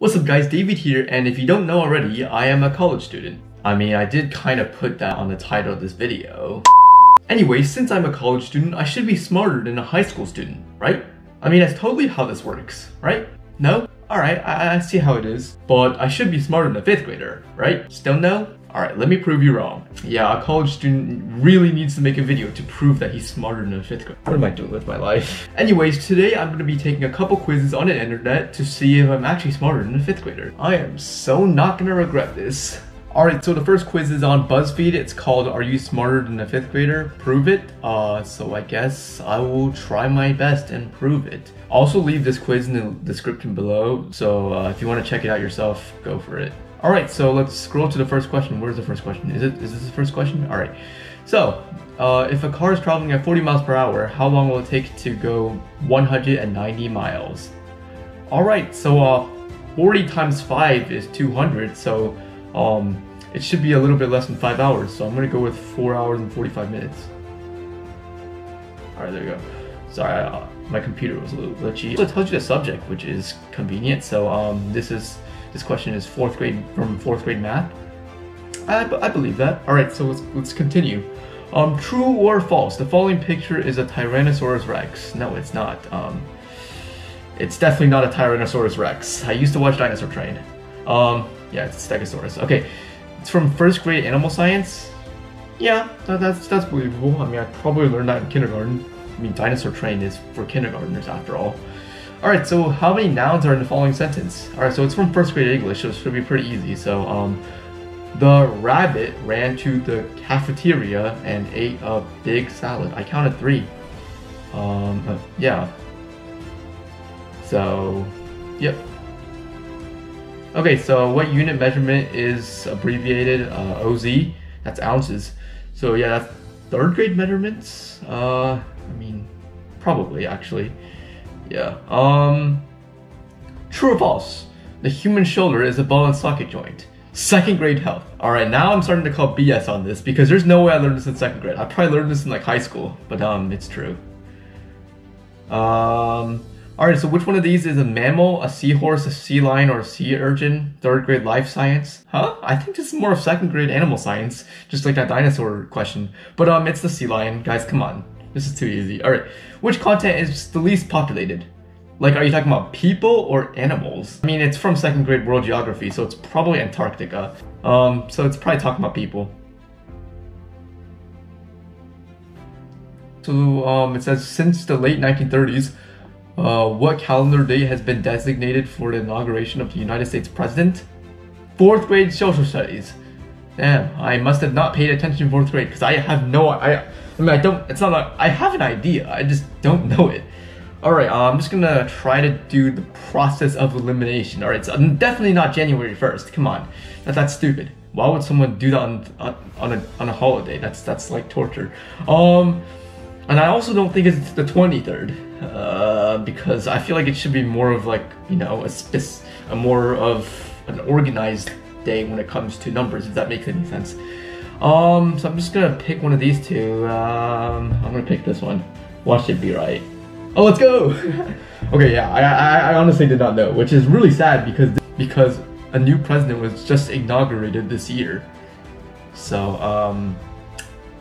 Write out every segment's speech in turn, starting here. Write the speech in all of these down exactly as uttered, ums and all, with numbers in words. What's up guys, David here, and if you don't know already, I am a college student. I mean, I did kind of put that on the title of this video. Anyway, since I'm a college student, I should be smarter than a high school student, right? I mean, that's totally how this works, right? No? Alright, I, I see how it is. But I should be smarter than a fifth grader, right? Still no? Alright, let me prove you wrong. Yeah, a college student really needs to make a video to prove that he's smarter than a fifth grader. What am I doing with my life? Anyways, today I'm going to be taking a couple quizzes on the internet to see if I'm actually smarter than a fifth grader. I am so not going to regret this. Alright, so the first quiz is on BuzzFeed. It's called, Are You Smarter Than a Fifth Grader? Prove It. Uh, so I guess I will try my best and prove it. Also leave this quiz in the description below, so uh, if you want to check it out yourself, go for it. Alright, so let's scroll to the first question. Where's the first question? Is it? Is this the first question? Alright. So, uh, if a car is traveling at forty miles per hour, how long will it take to go one hundred ninety miles? Alright, so uh, forty times five is two hundred, so Um, it should be a little bit less than five hours, so I'm gonna go with four hours and forty-five minutes. All right, there we go. Sorry, uh, my computer was a little glitchy. So it tells you the subject, which is convenient. So um, this is this question is fourth grade from fourth grade math. I, I believe that. All right, so let's let's continue. Um, true or false? The following picture is a Tyrannosaurus Rex. No, it's not. Um, it's definitely not a Tyrannosaurus Rex. I used to watch Dinosaur Train. Um. Yeah, it's Stegosaurus. Okay, it's from first grade animal science. Yeah, that, that's that's believable. I mean, I probably learned that in kindergarten. I mean, Dinosaur Train is for kindergartners after all. All right, so how many nouns are in the following sentence? All right, so it's from first grade English, so it should be pretty easy. So, um, the rabbit ran to the cafeteria and ate a big salad. I counted three. Um, uh, yeah. So, yep. Okay, so what unit measurement is abbreviated uh, O Z? That's ounces. So yeah, that's third grade measurements. Uh, I mean, probably actually. Yeah. Um. True or false? The human shoulder is a ball and socket joint. Second grade health. All right, now I'm starting to call B S on this because there's no way I learned this in second grade. I probably learned this in like high school, but um, it's true. Um. Alright, so which one of these is a mammal, a seahorse, a sea lion, or a sea urchin? Third grade life science? Huh? I think this is more of second grade animal science, just like that dinosaur question. But um, it's the sea lion. Guys, come on. This is too easy. Alright, which continent is the least populated? Like, are you talking about people or animals? I mean, it's from second grade world geography, so it's probably Antarctica. Um, so it's probably talking about people. So um, it says, since the late nineteen thirties, Uh, what calendar day has been designated for the inauguration of the United States President? Fourth grade social studies. Damn, I must have not paid attention in fourth grade because I have no I. I mean, I don't. It's not like I have an idea. I just don't know it. All right, uh, I'm just gonna try to do the process of elimination. All right, so I'm definitely not January first. Come on, that, that's stupid. Why would someone do that on on a on a holiday? That's that's like torture. Um. And I also don't think it's the twenty-third, uh, because I feel like it should be more of like, you know, a, spis a more of an organized day when it comes to numbers, if that makes any sense. Um, so I'm just gonna pick one of these two. Um, I'm gonna pick this one. Watch it be right. Oh, let's go! Okay, yeah, I, I, I honestly did not know, which is really sad because because a new president was just inaugurated this year. So, um,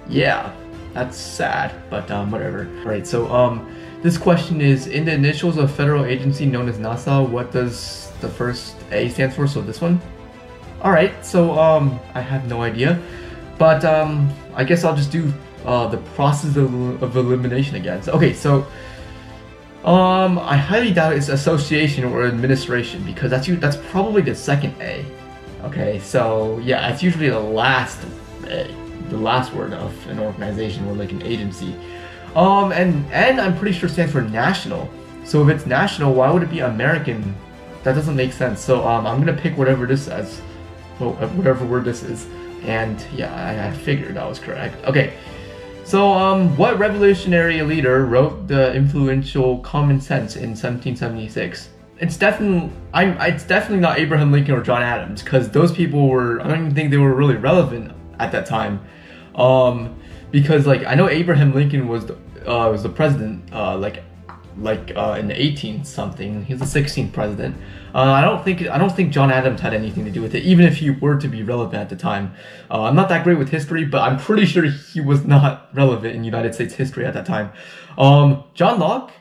yeah. That's sad, but um, whatever. Alright, so um, this question is, in the initials of a federal agency known as NASA, what does the first A stand for? So this one? Alright, so um, I have no idea, but um, I guess I'll just do uh, the process of, of elimination again. So, okay, so um, I highly doubt it's association or administration because that's, that's probably the second A. Okay, so yeah, it's usually the last A. The last word of an organization or like an agency, um, and and I'm pretty sure stands for national. So if it's national, why would it be American? That doesn't make sense. So um, I'm gonna pick whatever this says, well, whatever word this is, and yeah, I, I figured that was correct. Okay, so um, what revolutionary leader wrote the influential Common Sense in seventeen seventy-six? It's definitely I'm. It's definitely not Abraham Lincoln or John Adams because those people were. I don't even think they were really relevant at that time. Um, because like I know Abraham Lincoln was the, uh, was the president uh, like like uh, in the eighteen something. He's the sixteenth president. Uh, I don't think I don't think John Adams had anything to do with it, even if he were to be relevant at the time. Uh, I'm not that great with history, but I'm pretty sure he was not relevant in United States history at that time. Um, John Locke,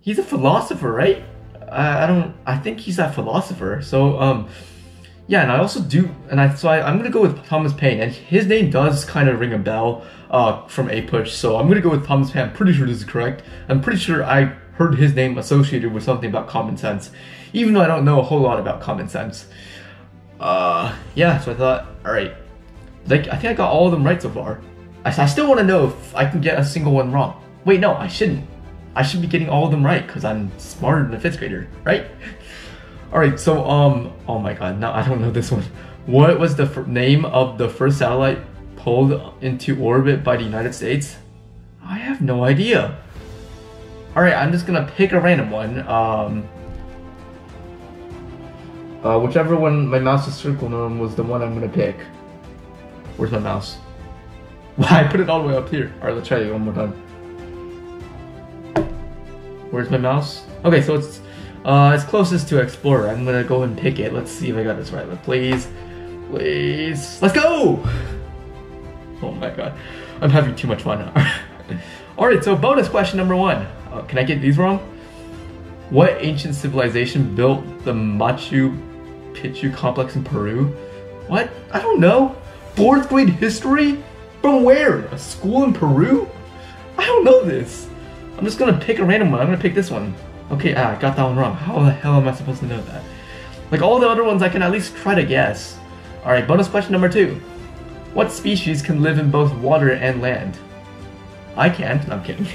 he's a philosopher, right? I, I don't. I think he's a philosopher. So um, yeah, and I also do, and I so I, I'm gonna go with Thomas Paine, and his name does kind of ring a bell uh, from A Push. So I'm gonna go with Thomas Paine. I'm pretty sure this is correct. I'm pretty sure I heard his name associated with something about common sense, even though I don't know a whole lot about common sense. Uh, yeah, so I thought, all right, like I think I got all of them right so far. I, I still want to know if I can get a single one wrong. Wait, no, I shouldn't. I should be getting all of them right because I'm smarter than a fifth grader, right? All right, so um, oh my God, no, I don't know this one. What was the f name of the first satellite pulled into orbit by the United States? I have no idea. All right, I'm just gonna pick a random one. Um, Uh, whichever one my mouse is circling on was the one I'm gonna pick. Where's my mouse? Well, I put it all the way up here. All right, let's try it one more time. Where's my mouse? Okay, so it's uh, it's closest to Explorer. I'm gonna go and pick it. Let's see if I got this right. But please, please, let's go! Oh my God, I'm having too much fun. All right, so bonus question number one. Uh, can I get these wrong? What ancient civilization built the Machu Picchu complex in Peru? What? I don't know. Fourth grade history? From where? A school in Peru? I don't know this. I'm just gonna pick a random one. I'm gonna pick this one. Okay, ah, I got that one wrong. How the hell am I supposed to know that? Like all the other ones, I can at least try to guess. All right, bonus question number two. What species can live in both water and land? I can't. No, I'm kidding.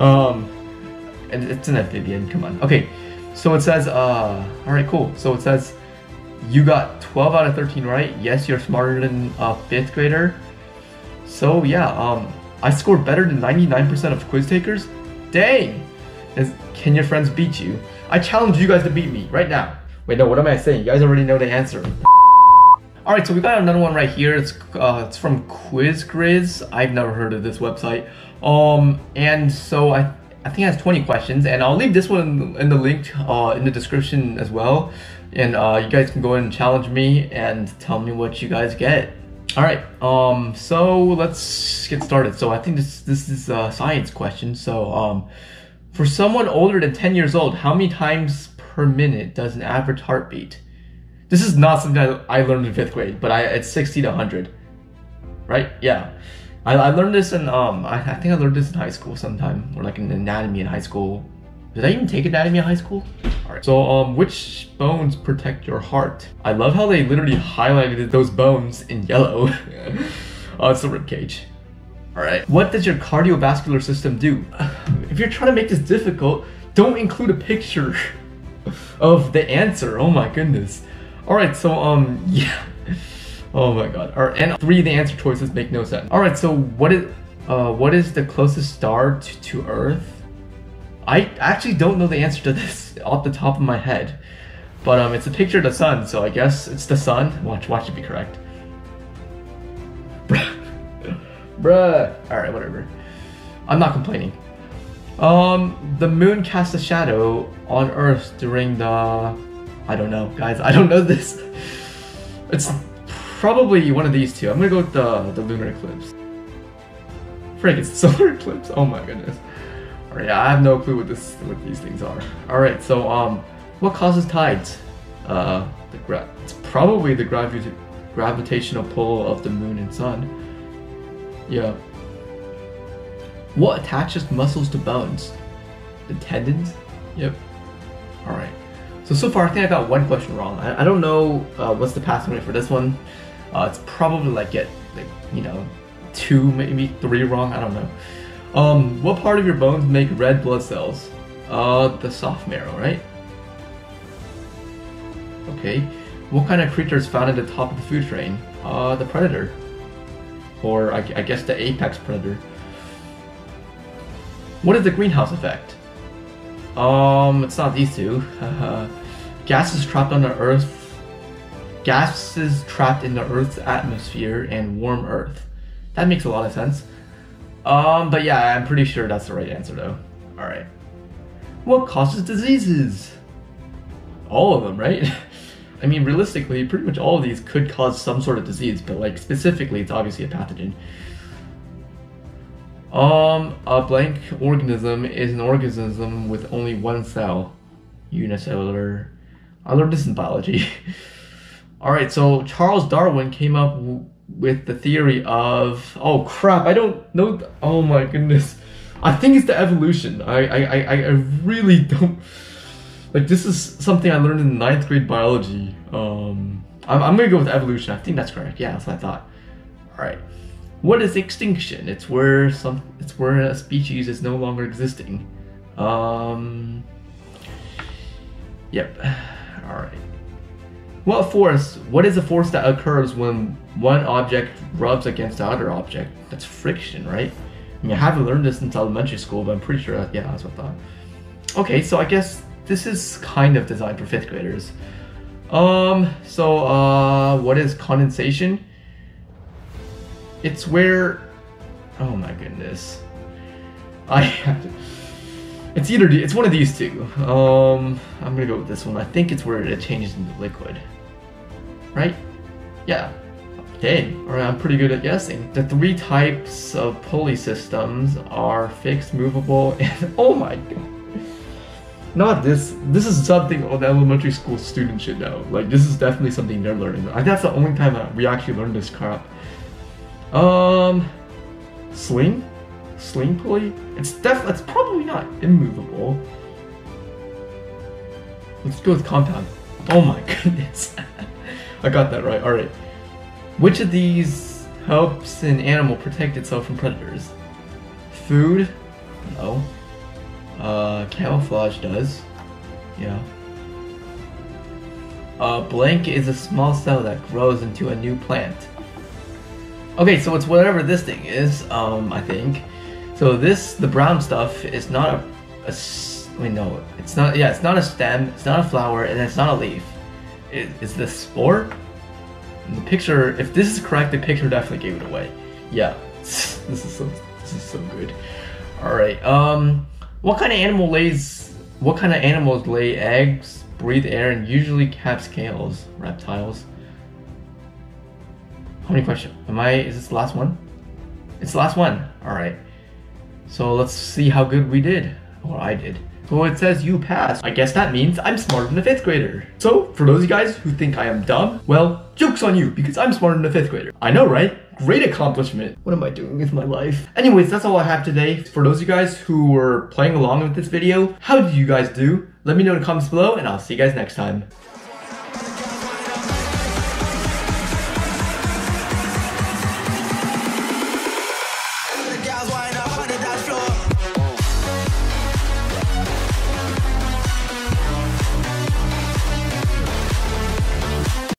um, and it's an amphibian. Come on. Okay. So it says, uh, alright, cool. So it says, you got twelve out of thirteen right. Yes, you're smarter than a fifth grader. So yeah, um, I scored better than ninety-nine percent of quiz takers. Dang! Is, can your friends beat you? I challenge you guys to beat me right now. Wait, no, what am I saying? You guys already know the answer. Alright, so we got another one right here. It's, uh, it's from Quiz Griz. I've never heard of this website. Um, and so I I think it has twenty questions, and I'll leave this one in the link uh, in the description as well. And uh, you guys can go in and challenge me and tell me what you guys get. All right, um, so let's get started. So I think this this is a science question. So um, for someone older than ten years old, how many times per minute does an average heart beat? This is not something I learned in fifth grade, but I it's sixty to one hundred, right? Yeah. I, I learned this in, um, I, I think I learned this in high school sometime, or like in anatomy in high school. Did I even take anatomy in high school? Alright, so um, which bones protect your heart? I love how they literally highlighted those bones in yellow. Oh, it's the ribcage. Alright. What does your cardiovascular system do? If you're trying to make this difficult, don't include a picture of the answer. Oh my goodness. Alright, so, um, yeah. Oh my God! All right, and three of the answer choices make no sense. All right, so what is uh, what is the closest star to, to Earth? I actually don't know the answer to this off the top of my head, but um, it's a picture of the sun, so I guess it's the sun. Watch, watch it be correct. Bruh, bruh. All right, whatever. I'm not complaining. Um, the moon casts a shadow on Earth during the. I don't know, guys. I don't know this. It's. Probably one of these two. I'm gonna go with the, the lunar eclipse. Frick, it's solar eclipse. Oh my goodness. All right, I have no clue what this what these things are. All right, so um, what causes tides? Uh, the gra it's probably the gravi gravitational pull of the moon and sun. Yeah. What attaches muscles to bones? The tendons. Yep. All right. So so far, I think I got one question wrong. I, I don't know uh, what's the passing rate for this one. Uh, it's probably like get like you know two maybe three wrong. I don't know. Um, what part of your bones make red blood cells? Uh, the soft marrow, right? Okay. What kind of creature is found at the top of the food chain? Uh, the predator, or I, I guess the apex predator. What is the greenhouse effect? Um, it's not these two. Uh, gases trapped on the Earth. Gases trapped in the Earth's atmosphere and warm Earth. That makes a lot of sense. Um, but yeah, I'm pretty sure that's the right answer though. All right. What causes diseases? All of them, right? I mean, realistically, pretty much all of these could cause some sort of disease, but like specifically, it's obviously a pathogen. Um, a blank organism is an organism with only one cell. Unicellular. I learned this in biology. All right, so Charles Darwin came up w with the theory of, oh crap, I don't know, oh my goodness. I think it's the evolution. I, I, I, I really don't, like this is something I learned in ninth grade biology. Um, I'm, I'm gonna go with evolution. I think that's correct. Yeah, that's what I thought. All right. What is extinction? It's where some, it's where a species is no longer existing. Um, yep, all right. What force? What is the force that occurs when one object rubs against the other object? That's friction, right? I mean, I haven't learned this since elementary school, but I'm pretty sure, that, yeah, that's what I thought. Okay, so I guess this is kind of designed for fifth graders. Um, so uh, what is condensation? It's where, oh my goodness, I have to, it's either, it's one of these two. Um, I'm gonna go with this one. I think it's where it changes into liquid, right? Yeah, dang, all right, I'm pretty good at guessing. The three types of pulley systems are fixed, movable, and oh my god. Not this, this is something an elementary school student should know. Like this is definitely something they're learning. That's the only time that we actually learned this crap. Um, sling? Sling pulley? It's def- it's probably not immovable. Let's go with compound. Oh my goodness. I got that right, alright. Which of these helps an animal protect itself from predators? Food? No. Uh, camouflage does. Yeah. Uh, blank is a small cell that grows into a new plant. Okay, so it's whatever this thing is, um, I think. So this, the brown stuff, is not a, a, wait, no, it's not, yeah, it's not a stem, it's not a flower, and it's not a leaf. It, it's the spore? The picture, if this is correct, the picture definitely gave it away. Yeah, this is so, this is so good. All right, um, what kind of animal lays, what kind of animals lay eggs, breathe air, and usually have scales, reptiles? How many questions? Am I, is this the last one? It's the last one. All right. So let's see how good we did, or I did. So it says you passed. I guess that means I'm smarter than a fifth grader. So for those of you guys who think I am dumb, well, joke's on you because I'm smarter than a fifth grader. I know, right? Great accomplishment. What am I doing with my life? Anyways, that's all I have today. For those of you guys who were playing along with this video, how did you guys do? Let me know in the comments below and I'll see you guys next time.